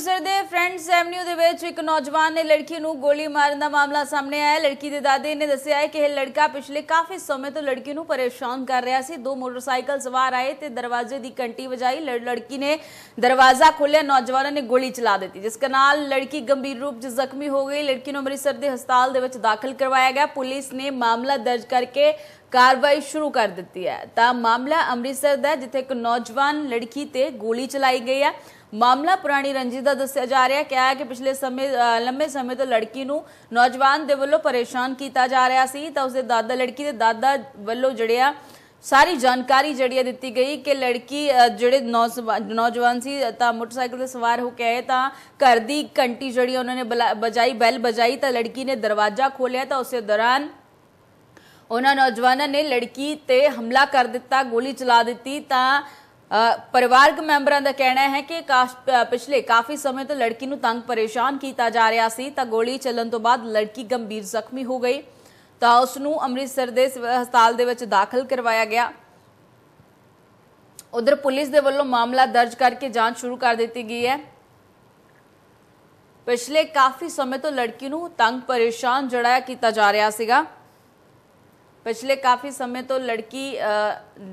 ਅੰਮ੍ਰਿਤਸਰ ਦੇ friends avenue ਦੇ ਵਿੱਚ ਇੱਕ ਨੌਜਵਾਨ ਨੇ ਲੜਕੀ ਨੂੰ ਗੋਲੀ ਮਾਰਨ ਦਾ ਮਾਮਲਾ ਸਾਹਮਣੇ ਆਇਆ। ਲੜਕੀ ਦੇ ਦਾਦੇ ਨੇ ਦੱਸਿਆ ਹੈ ਕਿ ਇਹ ਲੜਕਾ ਪਿਛਲੇ ਕਾਫੀ ਸਮੇਂ ਤੋਂ ਲੜਕੀ ਨੂੰ ਪਰੇਸ਼ਾਨ ਕਰ ਰਿਹਾ ਸੀ। ਦੋ ਮੋਟਰਸਾਈਕਲ ਸਵਾਰ ਆਏ ਤੇ ਦਰਵਾਜ਼ੇ ਦੀ ਘੰਟੀ ਵਜਾਈ। ਲੜਕੀ ਨੇ ਦਰਵਾਜ਼ਾ ਖੋਲ੍ਹਿਆ, ਨੌਜਵਾਨ ਨੇ ਗੋਲੀ ਚਲਾ ਦਿੱਤੀ, ਜਿਸ ਨਾਲ ਲੜਕੀ ਗੰਭੀਰ ਰੂਪ 'ਚ ਜ਼ਖਮੀ ਹੋ ਗਈ। ਲੜਕੀ ਨੂੰ ਅੰਮ੍ਰਿਤਸਰ ਦੇ ਹਸਪਤਾਲ ਦੇ ਵਿੱਚ ਦਾਖਲ ਕਰਵਾਇਆ ਗਿਆ। ਪੁਲਿਸ ਨੇ ਮਾਮਲਾ ਦਰਜ ਕਰਕੇ कार्रवाई शुरू कर दी है। तो मामला अमृतसर का जिथे एक नौजवान लड़की ते गोली चलाई गई है। मामला पुरानी रंजिश का दस्या जा रहा है। क्या है कि पिछले समय लंबे समय तो लड़की नूं नौजवान दे वल्लों परेशान किया जा रहा सी। तो उसके दादा लड़की के दादा वल्लों जड़िया सारी जानकारी जी दी गई कि लड़की जोड़े नौजवान सी मोटरसाइकिल से सवार होकर आए तो घर की घंटी जी उन्होंने बजाई, बैल बजाई तो लड़की ने दरवाजा खोलिया तो उस दौरान उन्होंने नौजवानों ने लड़की ते हमला कर दिता, गोली चला दी। तो परिवारक मैंबरों का कहना है कि पिछले काफ़ी समय तो लड़की को तंग परेशान किया जा रहा सी। तो गोली चलन तो बाद लड़की गंभीर जख्मी हो गई तो उसनू अमृतसर के हस्पताल दे विच दाखिल करवाया गया। उधर पुलिस दे वल्लों मामला दर्ज करके जांच शुरू कर दी गई है। पिछले काफ़ी समय तो लड़की को तंग परेशान जड़ा किया जा रहा सीगा। पिछले काफ़ी समय तो लड़की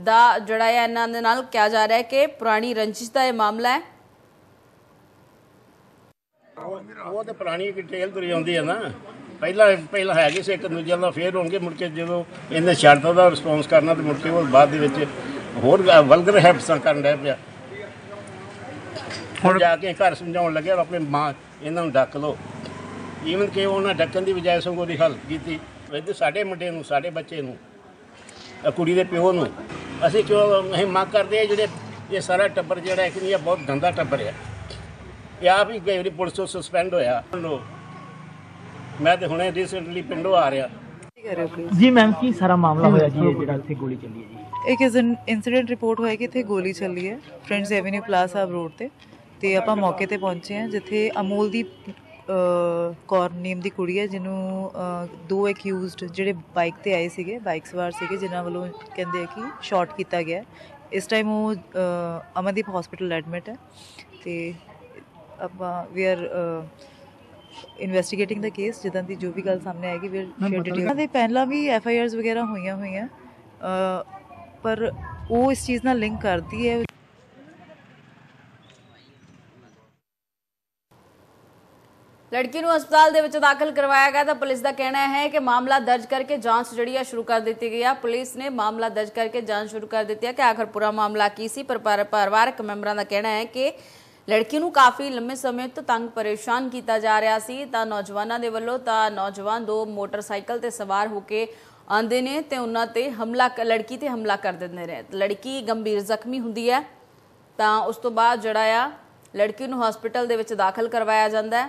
का जोड़ा है इन्होंने कहा जा रहा है कि पुरानी रंजिश का यह मामला है। वो तो पुरानी डिटेल तुरी आती है ना, पहला है कि एक दूजे का फेर होंगे। मुड़ के जो इन्हें शर्तों का रिस्पोंस करना तो मुड़ के वो बाद होर वल्गर हैबिट्सां करन लग पिया। हुण जाके घर समझाउण लगे अपने मां इन्हां नूं डक लो, ईवन कि उन्हां डकन की बजाय सगों की हल की इधर साढ़े मुंडे नूं साढ़े बच्चे नूं कुड़ी दे पिओ नूं असीं क्यों असीं मांग करदे आं। जिहड़े ये सारा टब्बर जिहड़ा है कि नहीं बहुत गंदा टब्बर है। ये आप ही कई वारी पुलिस तो सस्पेंड होया। मैं तो हुणे रिसेंटली पिंडों आ रहा जी। मैम की सारा मामला होया जी, जेड़ा इत्थे गोली चली है जी, एक इंसीडेंट रिपोर्ट होया कि इत्थे गोली चली है फ्रेंड्स एवेन्यू प्लाजा रोड ते। आपां मौके ते पहुंचे हैं जिथे अमोलदीप कौर नेम की कुड़ी है जिन्होंने दो एक्यूज्ड जिहड़े बाइक ते आए सीगे, बाइक सवार सीगे, जिन्हां वालों कहंदे कि शॉट किया गया। इस टाइम वो अमनदीप हॉस्पिटल एडमिट है तो आपां we are investigating the case. जिद्दां की जो भी गल सामने आएगी वी आर डिटेल। पहला भी FIRs वगैरह हुई पर वो इस चीज़ नाल लिंक करती है। लड़की को अस्पताल दे विच दाखिल करवाया गया। तो पुलिस का कहना है कि मामला दर्ज करके जांच जड़ी है शुरू कर दी गई है। पुलिस ने मामला दर्ज करके जांच शुरू कर दी है कि आखिर पूरा मामला की सी। पर परिवारक मैंबरों का कहना है कि लड़की को काफ़ी लंबे समय तो तंग परेशान किया जा रहा सी। तो नौजवानों के वलों तो नौजवान दो मोटरसाइकिल से सवार होकर आते हैं तो उन्होंने हमला लड़की पर हमला कर देते हैं। लड़की गंभीर जख्मी होती है तो उस तो बाद जड़ा आ लड़की को हॉस्पिटल दे विच दाखिल करवाया जाता है।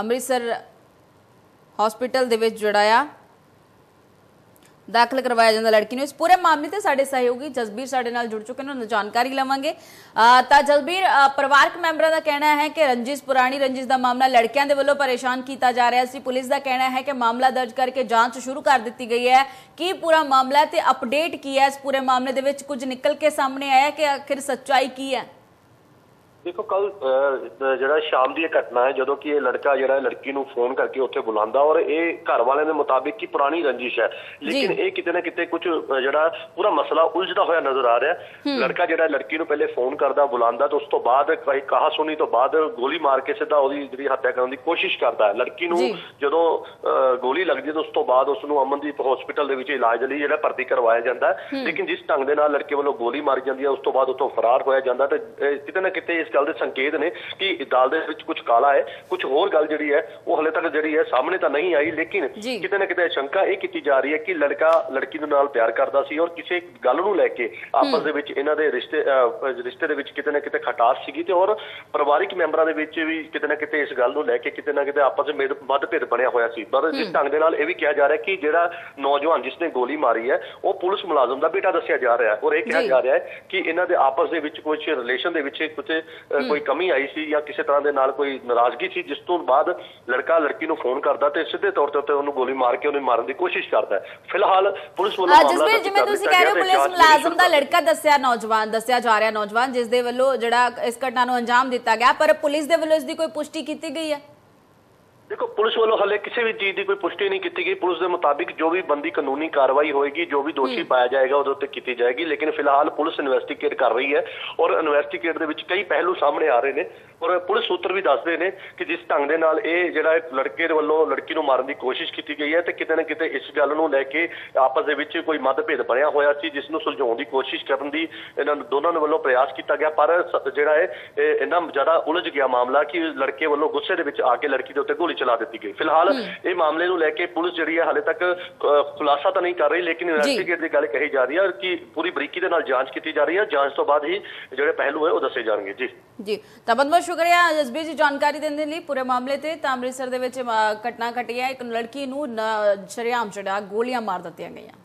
ਅੰਮ੍ਰਿਤਸਰ हॉस्पिटल दे विच जड़ाया दाखिल करवाया जाता लड़की ने। इस पूरे मामले से साढ़े सहयोगी जसबीर साढ़े नाल जुड़ चुके हैं, उन्होंने जानकारी लवेंगे। तो जसबीर, परिवारक मैंबरों का कहना है कि पुरानी रंजिश का मामला लड़कियों के वलों परेशान किया जा रहा है। पुलिस का कहना है कि मामला दर्ज करके जांच शुरू कर दी गई है। कि पूरा मामला तो अपडेट की है, इस पूरे मामले के कुछ निकल के सामने आया कि आखिर सच्चाई की है? देखो कल जरा शाम की घटना है जो कि ये लड़का जरा लड़की नूं फोन करके उत्थे बुलांदा और ये घर वाले के मुताबिक की पुरानी रंजिश है, लेकिन ये कितने कितने कुछ जरा पूरा मसला उलझदा होया नजर आ रहा है। लड़का जरा लड़की नूं पहले फोन करता बुलांदा तो उस तो बाद कहा सुनी तो बाद गोली मार के सीधा उसकी जी हत्या करने की कोशिश करता है। लड़की नूं जो गोली लगती है तो उस तो बाद उसनूं अमनदीप हॉस्पिटल के इलाज लई जरा भर्ती करवाया जाता है, लेकिन जिस ढंग के नाल लड़के वालों गोली मारी जाती है उस तो बाद उतों फरार होया जाता है। तो कितने ना कितने गल दे संकेत ने कि दाल दे विच कुछ काला है, कुछ होर गल जिहड़ी है वो हले तक जिहड़ी है सामने तो नहीं आई, लेकिन किते ना किते शंका ये कीती जा रही है कि लड़का लड़की दे नाल प्यार करदा सी और किसी गल नूं लैके आपस दे विच इन्हां दे रिश्ते दे विच किते ना किते खटास सीगी ते और परिवारिक मैंबरां दे विच भी किते ना किते इस गल नूं लैके किते ना किते आपस विच मतभेद बनिया होया सी। पर जिस ढंग दे नाल ये भी कहा जा रहा है कि जिहड़ा नौजवान जिसने गोली मारी है वो पुलिस मुलाजम का बेटा दस्सिया जा रहा है और यह कहा जा रहा है कि इन्हां दे आपस दे विच कुछ रिलेशन दे विच कुछ ਕੋਈ ਕਮੀ ਆਈ ਸੀ ਜਾਂ ਕਿਸੇ ਤਰ੍ਹਾਂ ਦੇ ਨਾਲ ਕੋਈ ਨਾਰਾਜ਼ਗੀ ਸੀ, ਜਿਸ ਤੋਂ ਬਾਅਦ ਲੜਕਾ ਲੜਕੀ ਨੂੰ ਫੋਨ ਕਰਦਾ ਤੇ ਸਿੱਧੇ ਤੌਰ ਤੇ ਉੱਤੇ ਉਹਨੂੰ ਗੋਲੀ ਮਾਰ ਕੇ ਉਹਨੂੰ ਮਾਰਨ ਦੀ ਕੋਸ਼ਿਸ਼ ਕਰਦਾ ਹੈ। ਫਿਲਹਾਲ ਪੁਲਿਸ ਵੱਲੋਂ ਮਾਮਲਾ ਜਿਵੇਂ ਤੁਸੀਂ ਕਹਿ ਰਹੇ ਪੁਲਿਸ ਮੁਲਾਜ਼ਮ ਦਾ ਲੜਕਾ ਦੱਸਿਆ ਨੌਜਵਾਨ ਦੱਸਿਆ ਜਾ ਰਿਹਾ ਨੌਜਵਾਨ ਜਿਸ ਦੇ ਵੱਲੋਂ ਜਿਹੜਾ ਇਸ ਘਟਨਾ ਨੂੰ ਅੰਜਾਮ ਦਿੱਤਾ ਗਿਆ, ਪਰ ਪੁਲਿਸ ਦੇ ਵੱਲੋਂ ਇਸ ਦੀ ਕੋਈ ਪੁਸ਼ਟੀ ਕੀਤੀ ਗਈ ਹੈ? देखो पुलिस वालों हले किसी भी चीज की कोई पुष्टि नहीं की गई। पुलिस के मुताबिक जो भी बंदी कानूनी कार्रवाई होगी, जो भी दोषी पाया जाएगा उसके उत्ते की जाएगी, लेकिन फिलहाल पुलिस इन्वेस्टिगेट कर रही है और इन्वेस्टिगेट के विच कई पहलू सामने आ रहे हैं और पुलिस सूत्र भी दसदे ने कि जिस ढंग दे नाल ये जिहड़ा लड़के वालों लड़की नूं मारन की कोशिश की गई है तो किते ना किते इस गल नूं लैके आपस दे विच कोई मतभेद बनिया होया सी, जिस नूं सुलझाउण की कोशिश करन दी इन्हां दोनों वालों प्रयास किया गया, पर जिहड़ा है इन्ना ज़्यादा उलझ गया मामला कि लड़के वालों गुस्से दे विच आके लड़की दे उत्ते गोली चला दी गई। फिलहाल ये मामले को लेके पुलिस जी हाले तक खुलासा तो नहीं कर रही, लेकिन इन्वेस्टिगेट की गल कही जा रही है कि पूरी बरीकी के नाल जांच की जा रही है, जांच तो बाद ही जो पहलू है वो दसे जाएंगे। जी जी तो बहुत बहुत शुक्रिया जसबीर जी जानकारी देने लिए। पूरे मामले से अमृतसर घटना घटी है, एक लड़की नूं शरेआम गोलियां मार दित्तियां गई।